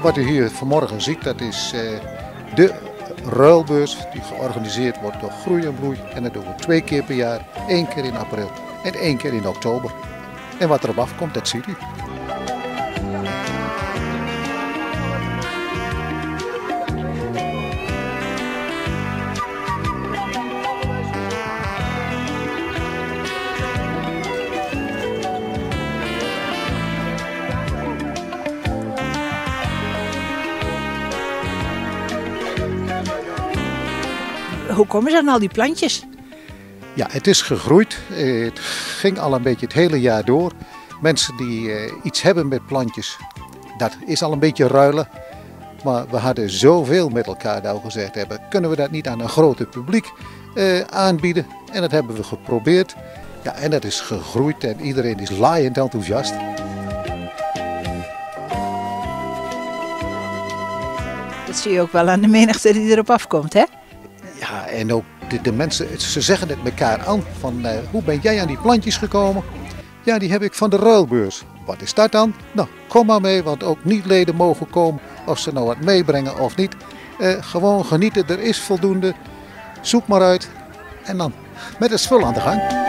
Wat u hier vanmorgen ziet, dat is de ruilbeurs die georganiseerd wordt door Groei en Bloei. En dat doen we 2 keer per jaar, 1 keer in april en 1 keer in oktober. En wat erop afkomt, dat ziet u. Hoe komen ze aan al die plantjes? Ja, het is gegroeid. Het ging al een beetje het hele jaar door. Mensen die iets hebben met plantjes, dat is al een beetje ruilen. Maar we hadden zoveel met elkaar nou gezegd hebben, kunnen we dat niet aan een groter publiek aanbieden? En dat hebben we geprobeerd. Ja, en dat is gegroeid en iedereen is laaiend enthousiast. Dat zie je ook wel aan de menigte die erop afkomt, hè? Ja, en ook de mensen, ze zeggen het elkaar aan van hoe ben jij aan die plantjes gekomen? Ja, die heb ik van de ruilbeurs. Wat is dat dan? Nou, kom maar mee, want ook niet-leden mogen komen of ze nou wat meebrengen of niet. Gewoon genieten, er is voldoende. Zoek maar uit en dan met het spul aan de gang.